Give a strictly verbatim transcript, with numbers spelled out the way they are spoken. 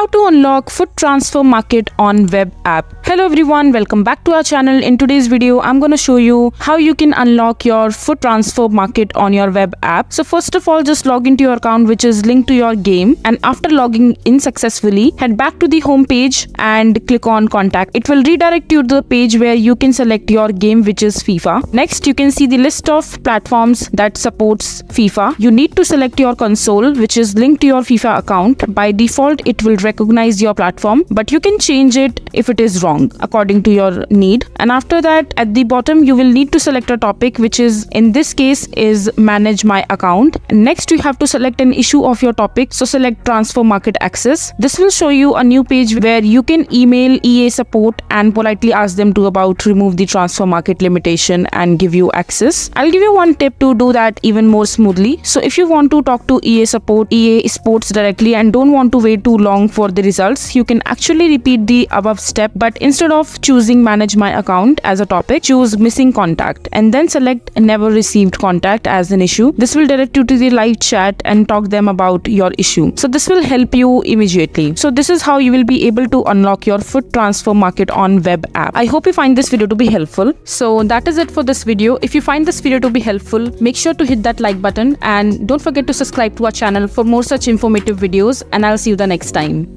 How to unlock F U T transfer market on web app. Hello everyone, welcome back to our channel. In today's video I'm going to show you how you can unlock your F U T transfer market on your web app. So first of all, just log into your account which is linked to your game, and after logging in successfully, head back to the home page and click on contact. It will redirect you to the page where you can select your game, which is FIFA. Next you can see the list of platforms that supports FIFA. You need to select your console which is linked to your FIFA account. By default it will recognize your platform, but you can change it if it is wrong according to your need. And after that, at the bottom you will need to select a topic, which is in this case is manage my account. Next you have to select an issue of your topic, so select transfer market access. This will show you a new page where you can email E A support and politely ask them to about remove the transfer market limitation and give you access. I'll give you one tip to do that even more smoothly. So if you want to talk to E A support, E A Sports directly, and don't want to wait too long for the results, you can actually repeat the above step, but instead of choosing manage my account as a topic, choose missing contact and then select never received contact as an issue. This will direct you to the live chat and talk them about your issue. So this will help you immediately. So this is how you will be able to unlock your F U T transfer market on web app. I hope you find this video to be helpful. So that is it for this video. If you find this video to be helpful, make sure to hit that like button and don't forget to subscribe to our channel for more such informative videos, and I'll see you the next time.